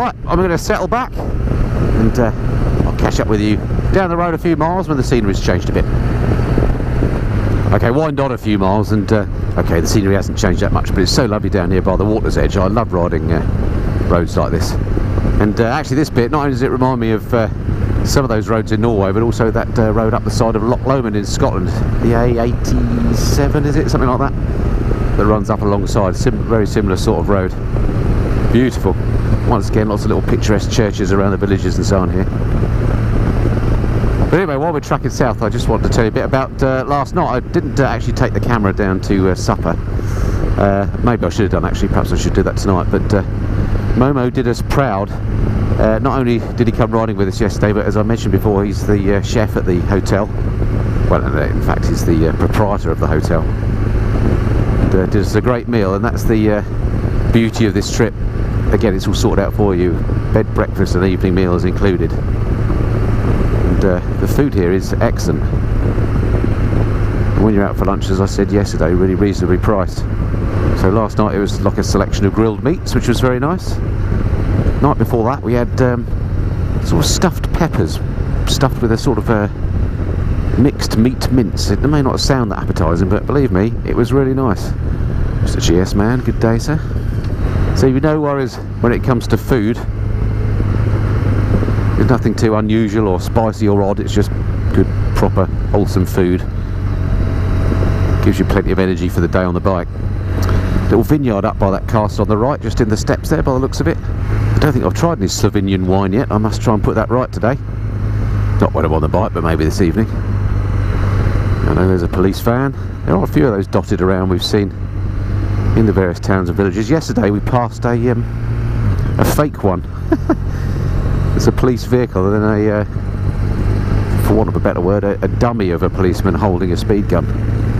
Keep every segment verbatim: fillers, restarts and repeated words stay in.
Right, I'm going to settle back and uh, I'll catch up with you down the road a few miles when the scenery's changed a bit. Okay, wind on a few miles and uh, okay, the scenery hasn't changed that much, but it's so lovely down here by the water's edge. I love riding uh, roads like this. And uh, actually this bit, not only does it remind me of uh, some of those roads in Norway, but also that uh, road up the side of Loch Lomond in Scotland, the A eighty-seven, is it, something like that, that runs up alongside. Sim very similar sort of road. Beautiful. Once again, lots of little picturesque churches around the villages and so on here. But anyway, while we're tracking south, I just wanted to tell you a bit about uh, last night. I didn't uh, actually take the camera down to uh, supper. Uh, maybe I should have done, actually. Perhaps I should do that tonight. But uh, Momo did us proud. Uh, not only did he come riding with us yesterday, but as I mentioned before, he's the uh, chef at the hotel. Well, in fact, he's the uh, proprietor of the hotel. And, uh, did us a great meal, and that's the uh, beauty of this trip. Again, it's all sorted out for you. Bed, breakfast and evening meals included. And uh, the food here is excellent. And when you're out for lunch, as I said yesterday, really reasonably priced. So last night it was like a selection of grilled meats, which was very nice. Night before that we had um, sort of stuffed peppers, stuffed with a sort of a mixed meat mince. It may not sound that appetising, but believe me, it was really nice. Mister G S man, good day, sir. So you know, worries when it comes to food. There's nothing too unusual or spicy or odd. It's just good, proper, wholesome food. Gives you plenty of energy for the day on the bike. Little vineyard up by that castle on the right, just in the steps there by the looks of it. I don't think I've tried any Slovenian wine yet. I must try and put that right today. Not when I'm on the bike, but maybe this evening. I know there's a police van. There are a few of those dotted around we've seen in the various towns and villages. Yesterday we passed a um, a fake one. It's a police vehicle and a, uh, for want of a better word, a, a dummy of a policeman holding a speed gun.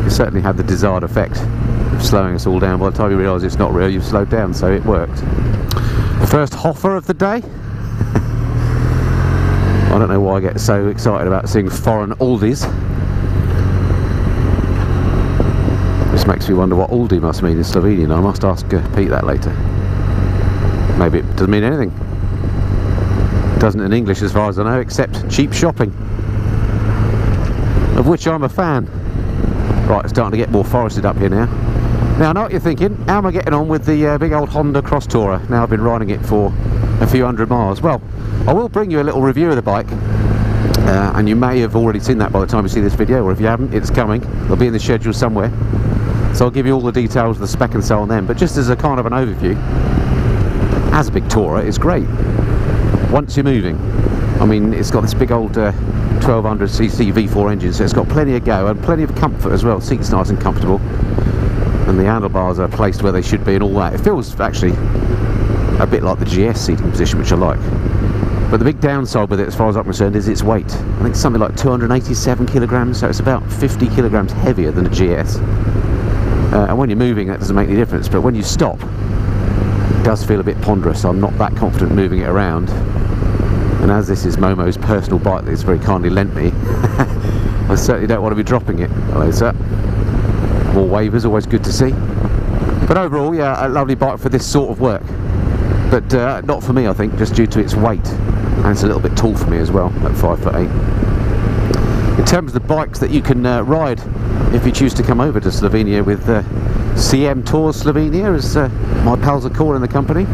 It certainly had the desired effect of slowing us all down. By the time you realise it's not real, you've slowed down, so it worked. The first Hoffer of the day. I don't know why I get so excited about seeing foreign Aldi's. This makes me wonder what Aldi must mean in Slovenian. I must ask uh, Pete that later. Maybe it doesn't mean anything. It doesn't in English as far as I know, except cheap shopping, of which I'm a fan. Right, it's starting to get more forested up here now. Now I know what you're thinking, how am I getting on with the uh, big old Honda Crosstourer? Now I've been riding it for a few hundred miles. Well, I will bring you a little review of the bike. Uh, and you may have already seen that by the time you see this video, or if you haven't, it's coming. It'll be in the schedule somewhere. So I'll give you all the details of the spec and so on then. But just as a kind of an overview, as a big tourer, it's great. Once you're moving, I mean, it's got this big old uh, twelve hundred c c V four engine, so it's got plenty of go and plenty of comfort as well. Seat's nice and comfortable, and the handlebars are placed where they should be and all that. It feels actually a bit like the G S seating position, which I like. But the big downside with it, as far as I'm concerned, is its weight. I think it's something like two hundred eighty-seven kilograms, so it's about fifty kilograms heavier than a G S. Uh, and when you're moving, that doesn't make any difference, but when you stop, it does feel a bit ponderous. I'm not that confident moving it around. And as this is Momo's personal bike that he's very kindly lent me, I certainly don't want to be dropping it. Hello, sir. More wavers, always good to see. But overall, yeah, a lovely bike for this sort of work. But uh, not for me, I think, just due to its weight. And it's a little bit tall for me as well, at five foot eight. In terms of the bikes that you can uh, ride if you choose to come over to Slovenia with uh, C M Tours Slovenia, as uh, my pals are calling the company.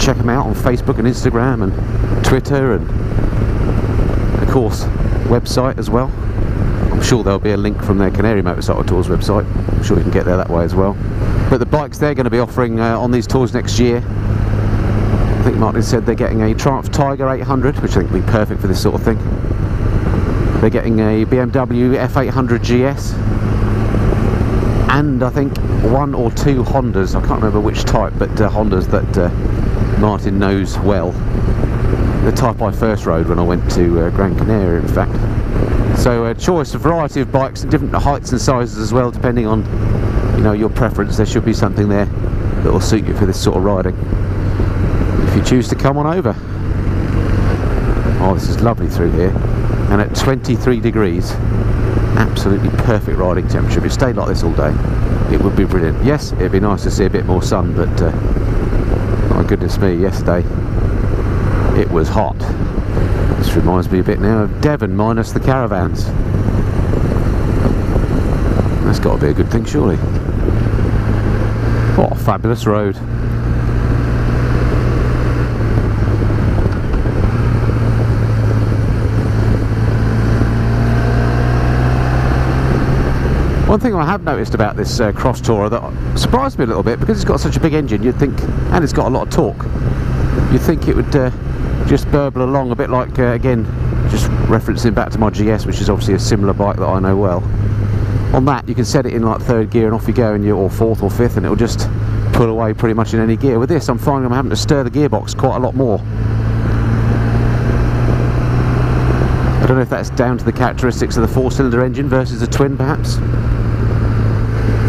Check them out on Facebook and Instagram and Twitter and, of course, website as well. I'm sure there'll be a link from their Canary Motorcycle Tours website. I'm sure you can get there that way as well. But the bikes they're going to be offering uh, on these tours next year, I think Martin said they're getting a Triumph Tiger eight hundred, which I think would be perfect for this sort of thing. They're getting a B M W F eight hundred G S, and I think one or two Hondas, I can't remember which type, but uh, Hondas that uh, Martin knows well. The type I first rode when I went to uh, Gran Canaria, in fact. So a choice, a variety of bikes, different heights and sizes as well, depending on, you know, your preference. There should be something there that will suit you for this sort of riding, if you choose to come on over. Oh, this is lovely through here. And at twenty-three degrees, absolutely perfect riding temperature. If it stayed like this all day, it would be brilliant. Yes, it'd be nice to see a bit more sun, but uh, my goodness me, yesterday it was hot. This reminds me a bit now of Devon minus the caravans. That's got to be a good thing, surely. What a fabulous road. One thing I have noticed about this uh, Crosstourer that surprised me a little bit, because it's got such a big engine, you'd think, and it's got a lot of torque, you'd think it would uh, just burble along a bit like, uh, again, just referencing back to my G S, which is obviously a similar bike that I know well. On that, you can set it in like third gear and off you go, and you, or fourth or fifth, and it'll just pull away pretty much in any gear. With this, I'm finding I'm having to stir the gearbox quite a lot more. I don't know if that's down to the characteristics of the four-cylinder engine versus a twin, perhaps.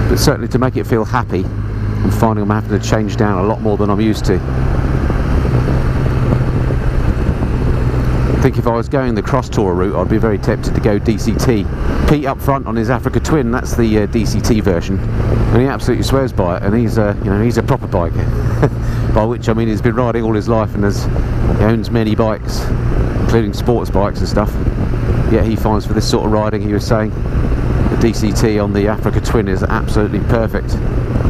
But certainly to make it feel happy, I'm finding I'm having to change down a lot more than I'm used to. I think if I was going the Crosstourer route, I'd be very tempted to go D C T. Pete up front on his Africa Twin, that's the uh, D C T version, and he absolutely swears by it, and he's a, you know, he's a proper biker. By which I mean he's been riding all his life and has, he owns many bikes, including sports bikes and stuff. Yet he finds for this sort of riding, he was saying, D C T on the Africa Twin is absolutely perfect.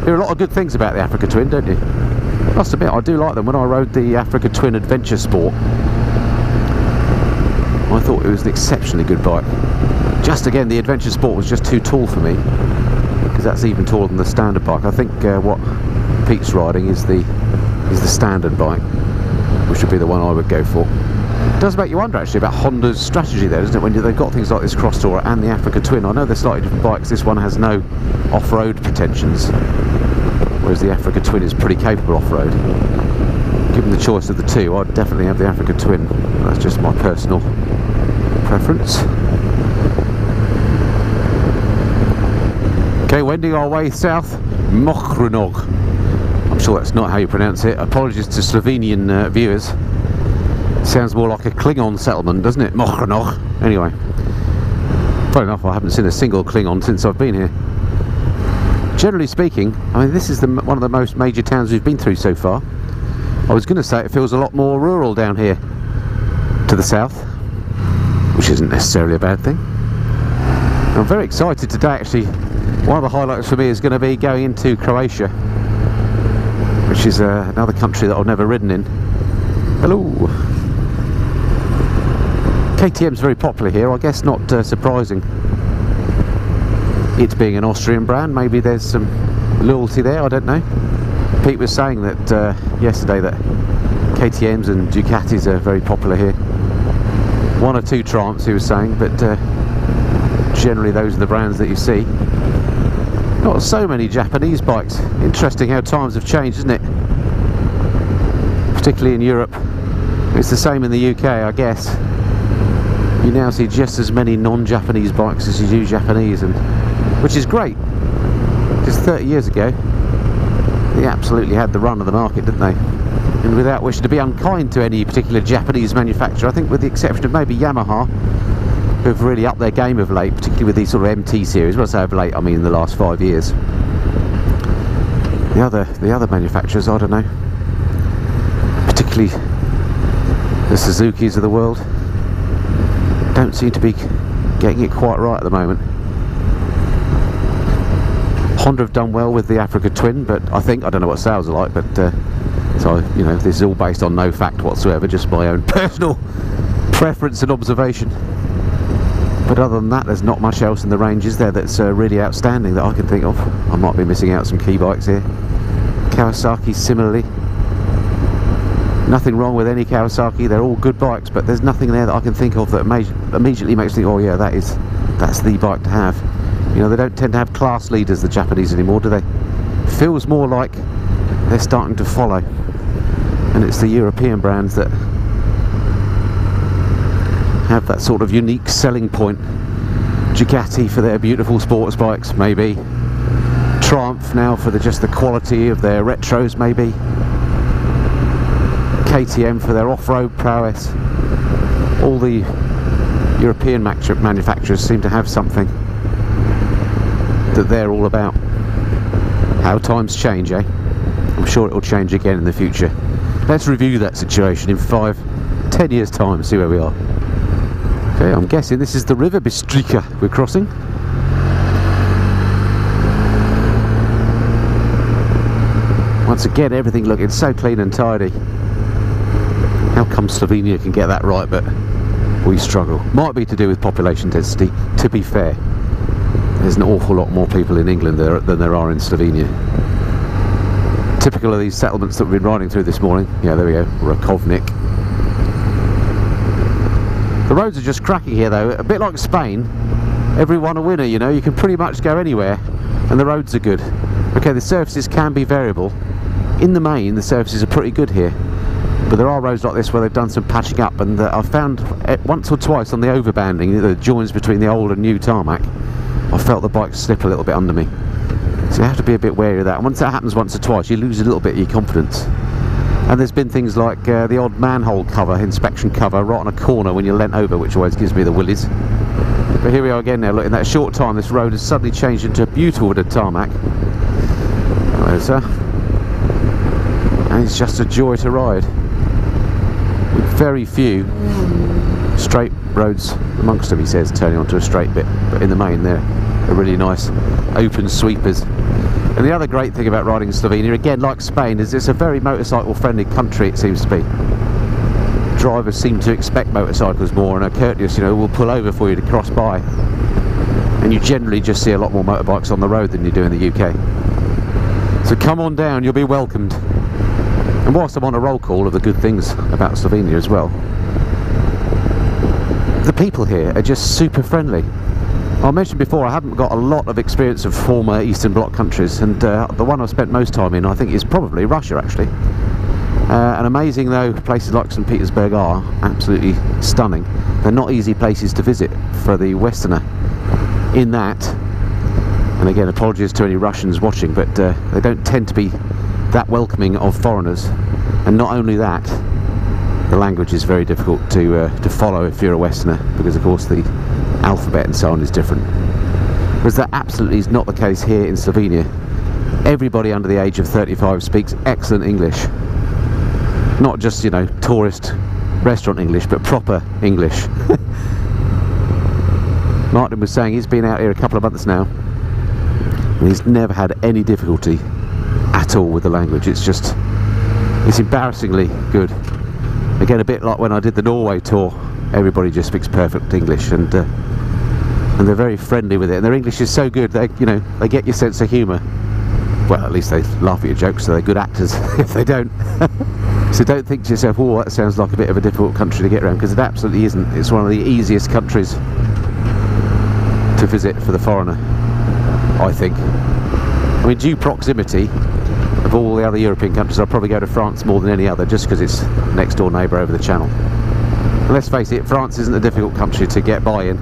There are a lot of good things about the Africa Twin, don't you? I must admit, I do like them. When I rode the Africa Twin Adventure Sport, I thought it was an exceptionally good bike. Just again, the Adventure Sport was just too tall for me, because that's even taller than the standard bike. I think uh, what Pete's riding is the is the standard bike, which would be the one I would go for. It does make you wonder actually about Honda's strategy there, doesn't it, when they've got things like this Crosstourer and the Africa Twin. I know they're slightly different bikes, this one has no off-road pretensions, whereas the Africa Twin is pretty capable off-road. Given the choice of the two, I'd definitely have the Africa Twin, that's just my personal preference. Okay, wending our way south, Mokronog. I'm sure that's not how you pronounce it, apologies to Slovenian uh, viewers. Sounds more like a Klingon settlement, doesn't it? Mokronog. Anyway, funny enough, I haven't seen a single Klingon since I've been here. Generally speaking, I mean, this is the, one of the most major towns we've been through so far. I was going to say it feels a lot more rural down here to the south, which isn't necessarily a bad thing. I'm very excited today, actually. One of the highlights for me is going to be going into Croatia, which is uh, another country that I've never ridden in. Hello! K T M's very popular here, I guess not uh, surprising. It being an Austrian brand, maybe there's some loyalty there, I don't know. Pete was saying that uh, yesterday that K T Ms and Ducatis are very popular here. One or two Triumphs he was saying, but uh, generally those are the brands that you see. Not so many Japanese bikes. Interesting how times have changed, isn't it? Particularly in Europe. It's the same in the U K, I guess. You now see just as many non-Japanese bikes as you do Japanese, and which is great. Just thirty years ago, they absolutely had the run of the market, didn't they? And without wishing to be unkind to any particular Japanese manufacturer, I think with the exception of maybe Yamaha, who've really upped their game of late, particularly with these sort of M T series. When I say of late, I mean in the last five years. The other, the other manufacturers, I don't know. Particularly the Suzukis of the world. Don't seem to be getting it quite right at the moment. Honda have done well with the Africa Twin, but I think, I don't know what sales are like, but uh, so, you know, this is all based on no fact whatsoever, just my own personal preference and observation. But other than that, there's not much else in the range, is there, that's uh, really outstanding that I can think of. I might be missing out some key bikes here. Kawasaki similarly. Nothing wrong with any Kawasaki, they're all good bikes, but there's nothing there that I can think of that immediately makes me think, oh yeah, that is, that's the bike to have. You know, they don't tend to have class leaders, the Japanese, anymore, do they? Feels more like they're starting to follow, and it's the European brands that have that sort of unique selling point. Ducati for their beautiful sports bikes, maybe. Triumph now for the, just the quality of their retros, maybe. K T M for their off-road prowess. All the European manufacturers seem to have something that they're all about. How times change, eh? I'm sure it'll change again in the future. Let's review that situation in five, ten years time, see where we are. Okay, I'm guessing this is the River Bistrica we're crossing. Once again, everything looking so clean and tidy. How come Slovenia can get that right, but we struggle? Might be to do with population density, to be fair. There's an awful lot more people in England there than there are in Slovenia. Typical of these settlements that we've been riding through this morning. Yeah, there we go, Rakovnik. The roads are just cracking here though, a bit like Spain. Everyone a winner, you know, you can pretty much go anywhere and the roads are good. Okay, the surfaces can be variable. In the main, the surfaces are pretty good here, but there are roads like this where they've done some patching up, and uh, I've found once or twice on the overbanding, the joins between the old and new tarmac, I felt the bike slip a little bit under me. So you have to be a bit wary of that, and once that happens once or twice, you lose a little bit of your confidence. And there's been things like uh, the odd manhole cover, inspection cover, right on a corner when you're leant over, which always gives me the willies. But here we are again now, look, in that short time this road has suddenly changed into a beautiful bit of tarmac. Hello sir. And it's just a joy to ride. With very few straight roads amongst them, he says, turning onto a straight bit. But in the main they're really nice open sweepers. And the other great thing about riding in Slovenia, again like Spain, is it's a very motorcycle friendly country, it seems to be. Drivers seem to expect motorcycles more and are courteous, you know, will pull over for you to cross by. And you generally just see a lot more motorbikes on the road than you do in the U K. So come on down, you'll be welcomed. And whilst I'm on a roll call of the good things about Slovenia as well, the people here are just super friendly. I mentioned before I haven't got a lot of experience of former Eastern Bloc countries, and uh, the one I've spent most time in I think is probably Russia actually. Uh, and amazing though places like Saint Petersburg are, absolutely stunning, they're not easy places to visit for the Westerner in that, and again apologies to any Russians watching, but uh, they don't tend to be that welcoming of foreigners. And not only that, the language is very difficult to, uh, to follow if you're a Westerner, because of course the alphabet and so on is different. Whereas that absolutely is not the case here in Slovenia. Everybody under the age of thirty-five speaks excellent English. Not just, you know, tourist restaurant English, but proper English. Martin was saying he's been out here a couple of months now and he's never had any difficulty at all with the language. It's just, it's embarrassingly good. Again, a bit like when I did the Norway tour, everybody just speaks perfect English, and uh, and they're very friendly with it, and their English is so good they, you know, they get your sense of humour. Well, at least they laugh at your jokes, so they're good actors if they don't. So don't think to yourself, oh, that sounds like a bit of a difficult country to get around, because it absolutely isn't. It's one of the easiest countries to visit for the foreigner, I think. I mean, due proximity of all the other European countries, I'll probably go to France more than any other, just because it's next door neighbour over the channel. Let's face it, France isn't a difficult country to get by in.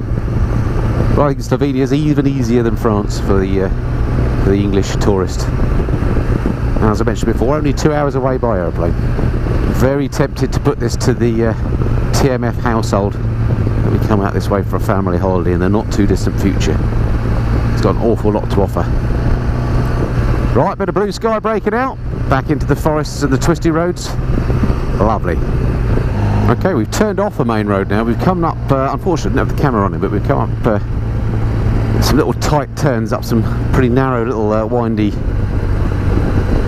But I think Slovenia is even easier than France for the, uh, for the English tourist. And as I mentioned before, only two hours away by aeroplane. Very tempted to put this to the uh, T M F household. Let me come out this way for a family holiday in the not too distant future. It's got an awful lot to offer. Right, bit of blue sky breaking out. Back into the forests and the twisty roads. Lovely. Okay, we've turned off the main road now. We've come up, uh, unfortunately, I don't have the camera on it, but we've come up uh, some little tight turns up some pretty narrow little uh, windy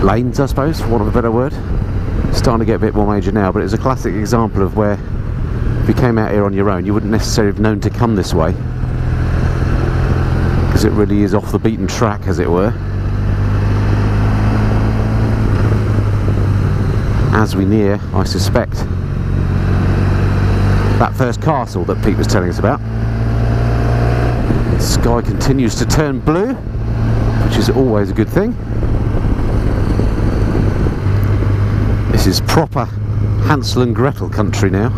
lanes, I suppose, for want of a better word. It's starting to get a bit more major now, but it's a classic example of where if you came out here on your own, you wouldn't necessarily have known to come this way, because it really is off the beaten track, as it were. As we near, I suspect, that first castle that Pete was telling us about. The sky continues to turn blue, which is always a good thing. This is proper Hansel and Gretel country now.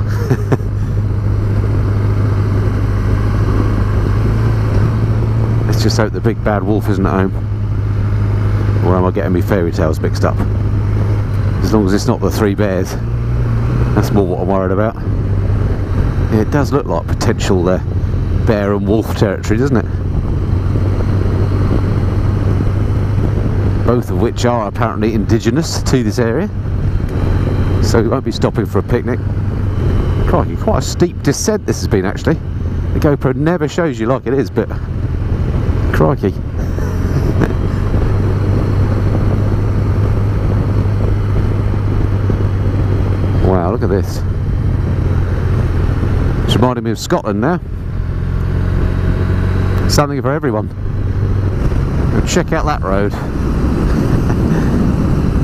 Let's just hope the big bad wolf isn't at home. Or am I getting me fairy tales mixed up? As long as it's not the three bears. That's more what I'm worried about. It does look like potential uh, bear and wolf territory, doesn't it? Both of which are apparently indigenous to this area, so we won't be stopping for a picnic. Crikey, quite a steep descent this has been actually. The GoPro never shows you like it is, but crikey. Wow, look at this. It's reminding me of Scotland now. Something for everyone. Go check out that road.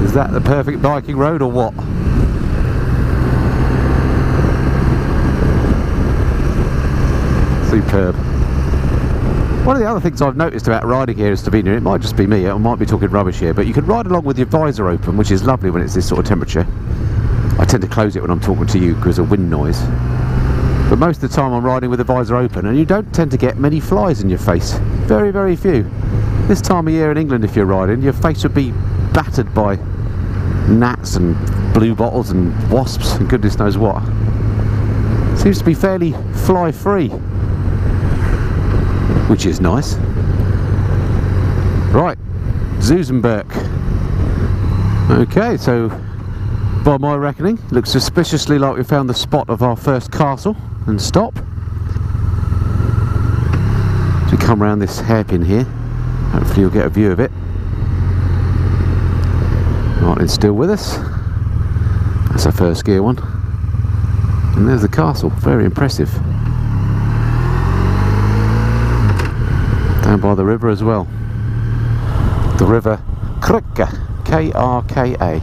Is that the perfect biking road or what? Superb. One of the other things I've noticed about riding here in Slovenia, it might just be me, I might be talking rubbish here, but you can ride along with your visor open, which is lovely when it's this sort of temperature. I tend to close it when I'm talking to you because of wind noise. But most of the time I'm riding with the visor open and you don't tend to get many flies in your face. Very, very few. This time of year in England, if you're riding, your face would be battered by gnats and blue bottles and wasps and goodness knows what. Seems to be fairly fly free, which is nice. Right, Zusenberg. Okay, so by my reckoning, looks suspiciously like we found the spot of our first castle and stop. So we come round this hairpin here, hopefully you'll get a view of it. Martin's still with us, that's our first gear one. And there's the castle, very impressive. Down by the river as well. The River Krka, K R K A.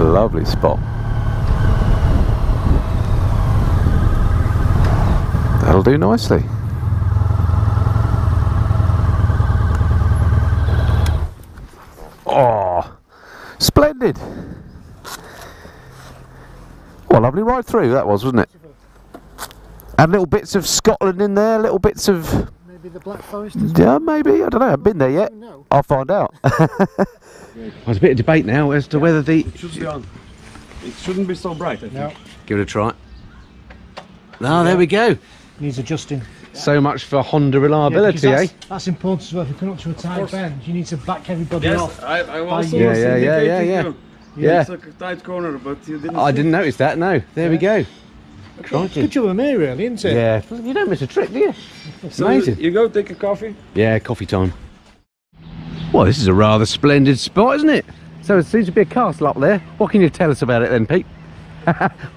Lovely spot. That'll do nicely. Oh, splendid! What a lovely ride through that was, wasn't it? And little bits of Scotland in there, little bits of... Maybe the Black Forest as well. Yeah, maybe. I don't know. I haven't been there yet. No. I'll find out. There's a bit of debate now as to yeah, whether the... It should be on. It shouldn't be so bright, I think. No. Give it a try. Ah, oh, there yeah. we go. Needs adjusting. So much for Honda reliability, yeah, that's, eh? That's important as well. If you come up to a tight bend, you need to back everybody yes, off. I, I also yeah, yeah, yeah, yeah, yeah. You. You yeah. It's a tight corner, but you didn't... I didn't it. notice that, no. There yeah. we go. Crikey. Good job of me, really, isn't it? Yeah, you don't miss a trick, do you? It's so amazing. You go take a coffee? Yeah, coffee time. Well, this is a rather splendid spot, isn't it? So it seems to be a castle up there. What can you tell us about it then, Pete?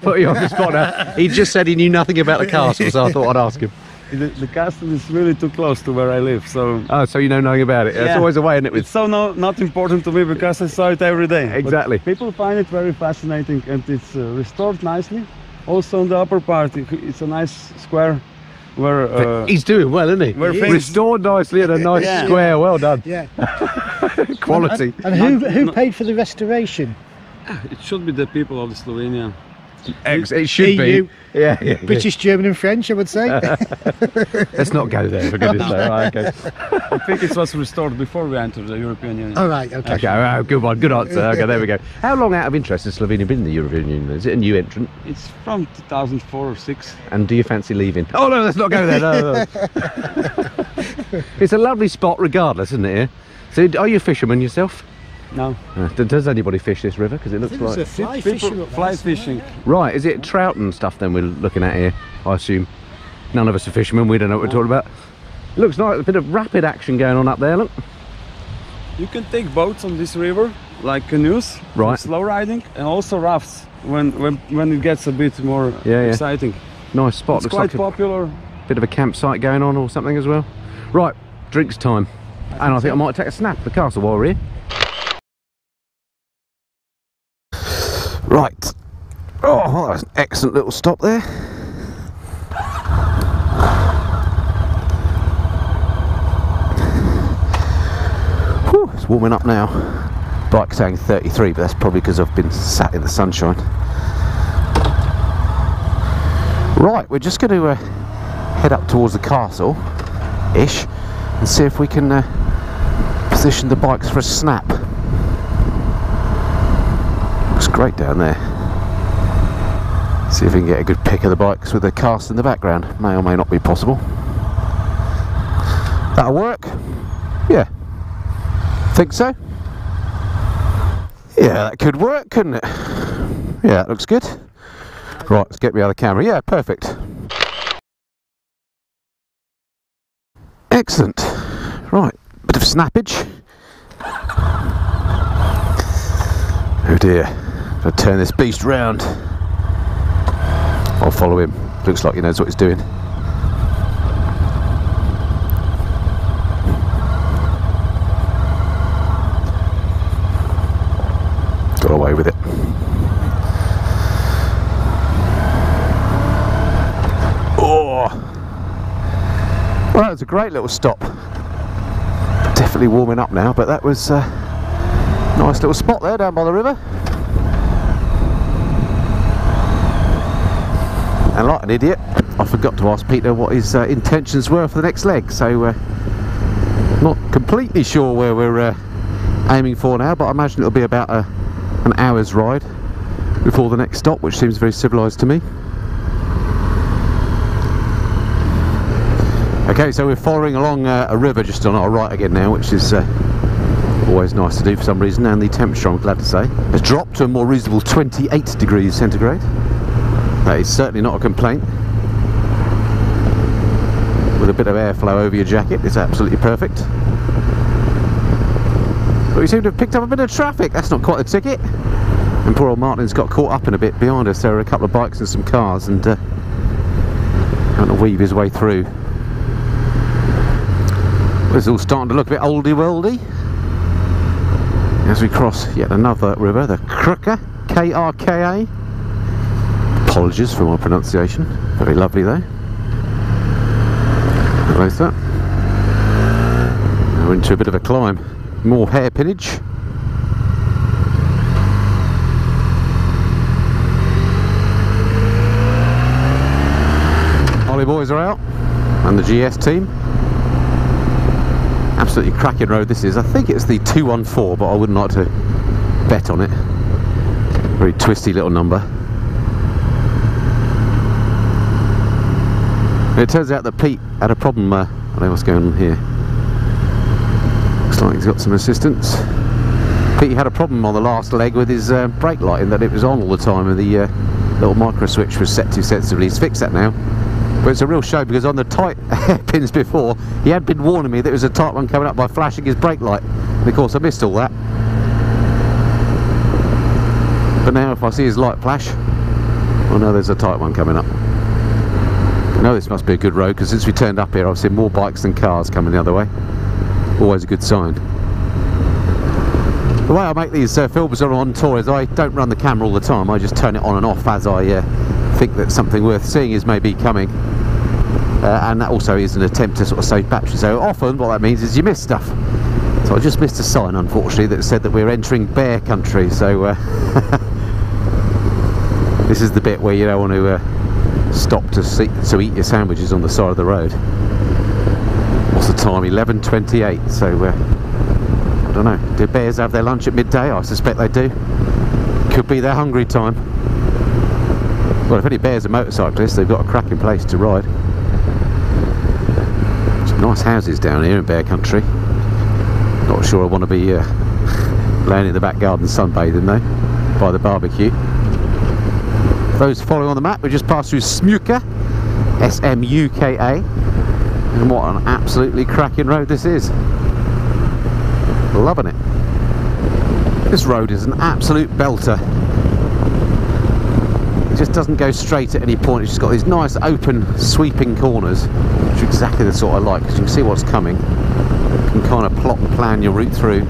Put you on the spot now. He just said he knew nothing about the castle, so I thought I'd ask him. The, the castle is really too close to where I live, so... Oh, so you know nothing about it. Yeah. It's always a way, isn't it? With... It's so no, not important to me because I saw it every day. Exactly. But people find it very fascinating and it's uh, restored nicely. Also on the upper part, it's a nice square where... Uh, He's doing well, isn't he? Where he restored nicely in a nice yeah. square, well done. Yeah. Quality. And, and, and who, who paid for the restoration? It should be the people of the Slovenia. Ex it should E U, be. Yeah, yeah, British, yeah. German and French, I would say. Let's not go there, for goodness sake. Right, okay. I think it was restored before we entered the European Union. All right, okay. Okay, oh, good one, good answer. Okay, there we go. How long out of interest has Slovenia been in the European Union? Is it a new entrant? It's from two thousand four or six. And do you fancy leaving? Oh, no, let's not go there. No, no. It's a lovely spot regardless, isn't it? So are you a fisherman yourself? No. Uh, does anybody fish this river? Because it looks like it's a fly fishing. Fly fishing. Right, is it trout and stuff then we're looking at here? I assume none of us are fishermen. We don't know what no. we're talking about. Looks like a bit of rapid action going on up there. Look. You can take boats on this river, like canoes, right? Slow riding, and also rafts when when when it gets a bit more yeah, yeah. exciting. Nice spot. It's looks quite like popular. A bit of a campsite going on or something as well. Right, drinks time, I and think I think so. I might take a snap at the castle while we're here. Right. Oh, well, that was an excellent little stop there. Whew, it's warming up now. Bike's saying thirty-three, but that's probably because I've been sat in the sunshine. Right, we're just going to uh, head up towards the castle-ish and see if we can uh, position the bikes for a snap. Looks great down there. See if we can get a good pick of the bikes with the cast in the background. May or may not be possible. That'll work? Yeah. Think so? Yeah, that could work, couldn't it? Yeah, it looks good. Right, let's get the other camera. Yeah, perfect. Excellent. Right, bit of snappage. Oh dear. I'll turn this beast round. I'll follow him. Looks like he knows what he's doing. Got away with it. Oh! Well, that was a great little stop. Definitely warming up now, but that was a nice little spot there down by the river. And like an idiot, I forgot to ask Peter what his uh, intentions were for the next leg, so uh, not completely sure where we're uh, aiming for now, but I imagine it'll be about a, an hour's ride before the next stop, which seems very civilised to me. Okay, so we're following along uh, a river just on our right again now, which is uh, always nice to do for some reason, and the temperature, I'm glad to say, has dropped to a more reasonable twenty-eight degrees centigrade. That is certainly not a complaint. With a bit of airflow over your jacket, it's absolutely perfect. But we seem to have picked up a bit of traffic. That's not quite the ticket. And poor old Martin's got caught up in a bit behind us. There are a couple of bikes and some cars, and uh, having to weave his way through. Well, it's all starting to look a bit oldie-worldy. As we cross yet another river, the Krka, K R K A. Apologies for my pronunciation. Very lovely though. Close that. We're into a bit of a climb. More hairpinage. Ollie boys are out, and the G S team. Absolutely cracking road this is. I think it's the two one four, but I wouldn't like to bet on it. Very twisty little number. It turns out that Pete had a problem. Uh, I don't know what's going on here. Looks like he's got some assistance. Pete had a problem on the last leg with his uh, brake light, in that it was on all the time, and the uh, little micro switch was set too sensitively. He's fixed that now. But it's a real show, because on the tight hairpins before, he had been warning me that it was a tight one coming up by flashing his brake light. And of course, I missed all that. But now, if I see his light flash, I know there's a tight one coming up. I know this must be a good road, because since we turned up here I've seen more bikes than cars coming the other way. Always a good sign. The way I make these uh, films on tour is I don't run the camera all the time. I just turn it on and off as I uh, think that something worth seeing is maybe coming. Uh, and that also is an attempt to sort of save battery. So often what that means is you miss stuff. So I just missed a sign, unfortunately, that said that we're entering bear country. So uh, this is the bit where you don't want to... Uh, stop to see, to eat your sandwiches on the side of the road. What's the time? eleven twenty-eight. So uh, I don't know. Do bears have their lunch at midday? I suspect they do. Could be their hungry time. Well, if any bears are motorcyclists, they've got a cracking place to ride. Some nice houses down here in bear country. Not sure I want to be uh, laying in the back garden sunbathing though, by the barbecue. Those following on the map, we just passed through Smuka, S M U K A, and what an absolutely cracking road this is. Loving it. This road is an absolute belter. It just doesn't go straight at any point. It's just got these nice open sweeping corners, which are exactly the sort I like, because you can see what's coming. You can kind of plot and plan your route through,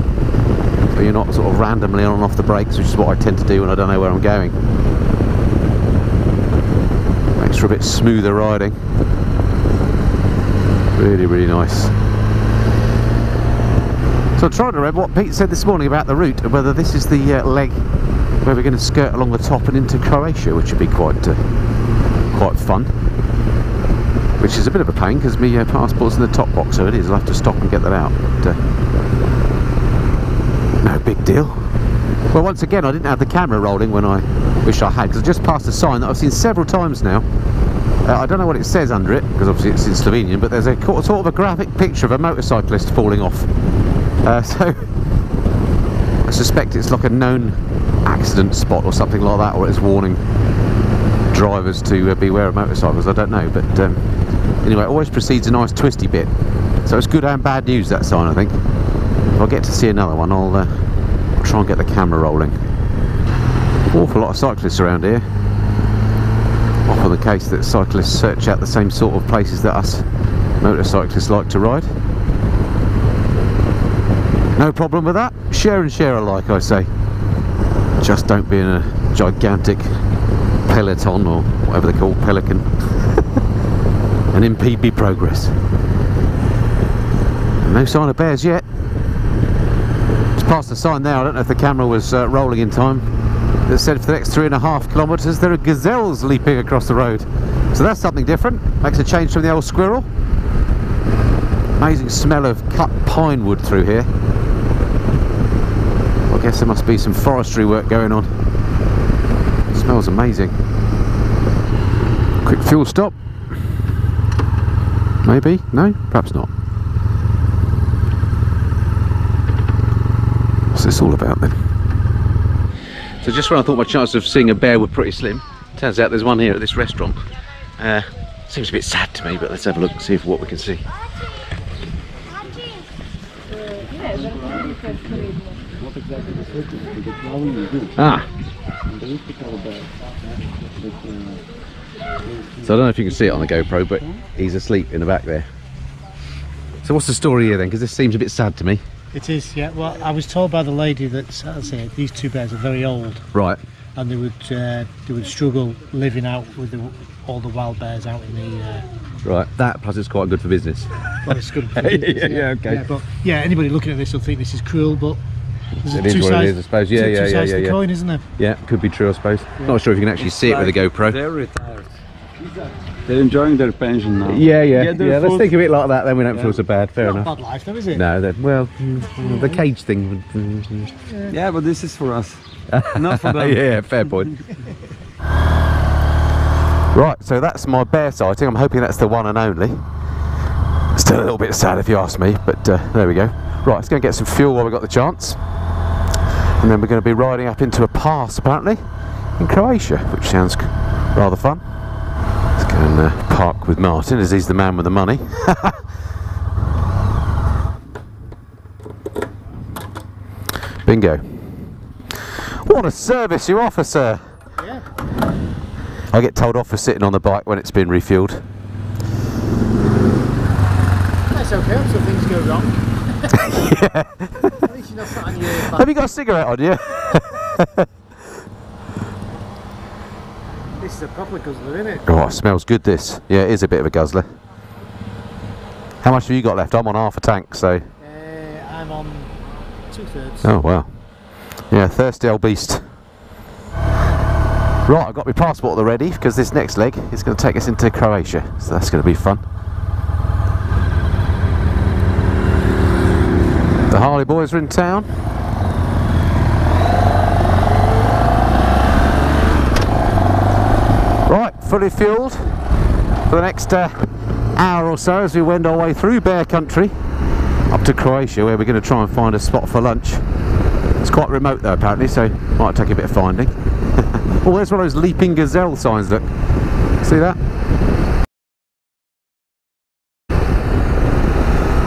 so you're not sort of randomly on and off the brakes, which is what I tend to do when I don't know where I'm going. For a bit smoother riding. Really, really nice. So I'm trying to remember what Pete said this morning about the route, and whether this is the uh, leg where we're going to skirt along the top and into Croatia, which would be quite uh, quite fun. Which is a bit of a pain, because my uh, passport's in the top box, so it is. I'll have to stop and get that out. But, uh, no big deal. Well, once again, I didn't have the camera rolling when I wish I had, because I just passed a sign that I've seen several times now. Uh, I don't know what it says under it, because obviously it's in Slovenian, but there's a sort of a graphic picture of a motorcyclist falling off. Uh, so I suspect it's like a known accident spot or something like that, or it's warning drivers to uh, beware of motorcycles, I don't know, but um, anyway, it always precedes a nice twisty bit, so it's good and bad news, that sign, I think. If I get to see another one, I'll, uh, I'll try and get the camera rolling. Awful lot of cyclists around here. Often the case that cyclists search out the same sort of places that us motorcyclists like to ride. No problem with that. Share and share alike, I say. Just don't be in a gigantic peloton, or whatever they call pelican, and impede me progress. No sign of bears yet. It's past the sign there. I don't know if the camera was uh, rolling in time. That said, for the next three and a half kilometres, there are gazelles leaping across the road. So that's something different. Makes a change from the old squirrel. Amazing smell of cut pine wood through here. I guess there must be some forestry work going on. It smells amazing. Quick fuel stop. Maybe? No? Perhaps not. What's this all about then? So just when I thought my chances of seeing a bear were pretty slim, turns out there's one here at this restaurant. Uh, seems a bit sad to me, but let's have a look and see if what we can see. Ah. So I don't know if you can see it on the GoPro, but he's asleep in the back there. So what's the story here then? Because this seems a bit sad to me. It is, yeah. Well, I was told by the lady that sat and said these two bears are very old. Right. And they would uh, they would struggle living out with the, all the wild bears out in the. Uh, right. That plus it's quite good for business. Well, it's good for business. yeah, yeah, yeah. Okay. Yeah, but yeah, anybody looking at this will think this is cruel, but. It is what it is, I suppose. Yeah, yeah, yeah, yeah. Two sides to the coin, isn't it? Yeah, could be true, I suppose. Yeah. Not sure if you can actually see it with a GoPro. They're retired. They're enjoying their pension now. Yeah, yeah, yeah. yeah let's think of it like that, then we don't yeah. feel so bad. Fair enough. Not a bad life, though, is it? No, well, mm-hmm. the cage thing. Yeah. yeah, but this is for us, not for them. yeah, fair point. Right, so that's my bear sighting. I'm hoping that's the one and only. Still a little bit sad, if you ask me, but uh, there we go. Right, let's go and get some fuel while we've got the chance. And then we're going to be riding up into a pass, apparently, in Croatia, which sounds rather fun. Let's go and uh, park with Martin, as he's the man with the money. Bingo. What a service you offer, sir. Yeah. I get told off for sitting on the bike when it's been refuelled. That's okay until things go wrong. yeah. At least you're not sat on your back. Have you got a cigarette on you? This is a proper guzzler, isn't it? Oh, it smells good, this. Yeah, it is a bit of a guzzler. How much have you got left? I'm on half a tank, so... Uh, I'm on two-thirds. Oh, wow. Yeah, thirsty old beast. Right, I've got my passport at the ready, because this next leg is going to take us into Croatia, so that's going to be fun. The Harley boys are in town. Right, fully fuelled for the next uh, hour or so as we wend our way through bear country up to Croatia, where we're going to try and find a spot for lunch. It's quite remote though apparently, so might take a bit of finding. Oh, there's one of those leaping gazelle signs, look. See that?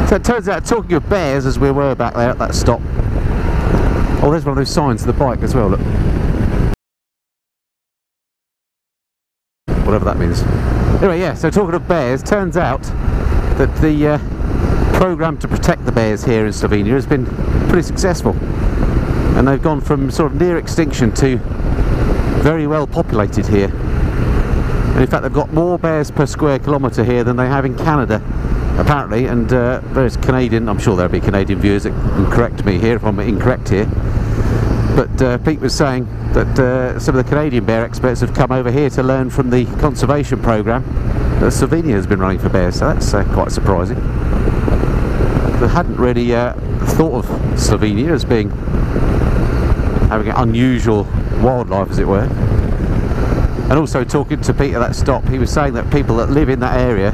So it turns out, talking of bears, as we were back there at that stop. Oh, there's one of those signs to the bike as well, look. Whatever that means. Anyway, yeah, so talking of bears, turns out that the uh, programme to protect the bears here in Slovenia has been pretty successful. And they've gone from sort of near extinction to very well populated here. And in fact, they've got more bears per square kilometre here than they have in Canada. Apparently, and uh, there's Canadian, I'm sure there'll be Canadian viewers that can correct me here if I'm incorrect here, but uh, Pete was saying that uh, some of the Canadian bear experts have come over here to learn from the conservation programme that Slovenia has been running for bears, so that's uh, quite surprising. I hadn't really uh, thought of Slovenia as being, having an unusual wildlife as it were. And also talking to Pete at that stop, he was saying that people that live in that area,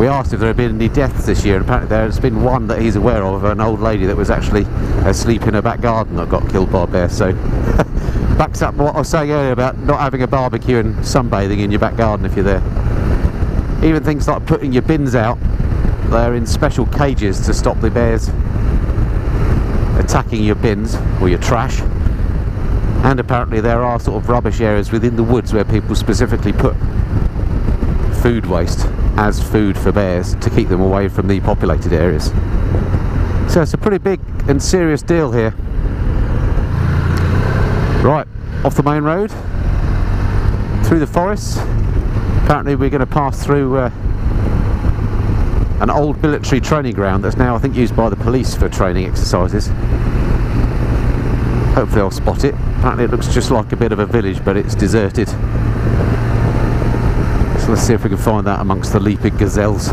we asked if there had been any deaths this year, and apparently there has been one that he's aware of, an old lady that was actually asleep in her back garden that got killed by a bear, so backs up what I was saying earlier about not having a barbecue and sunbathing in your back garden if you're there. Even things like putting your bins out, they're in special cages to stop the bears attacking your bins or your trash. And apparently there are sort of rubbish areas within the woods where people specifically put food waste as food for bears to keep them away from the populated areas. So it's a pretty big and serious deal here. Right, off the main road, through the forest. Apparently we're going to pass through uh, an old military training ground that's now I think used by the police for training exercises. Hopefully I'll spot it. Apparently it looks just like a bit of a village, but it's deserted. So let's see if we can find that amongst the leaping gazelles.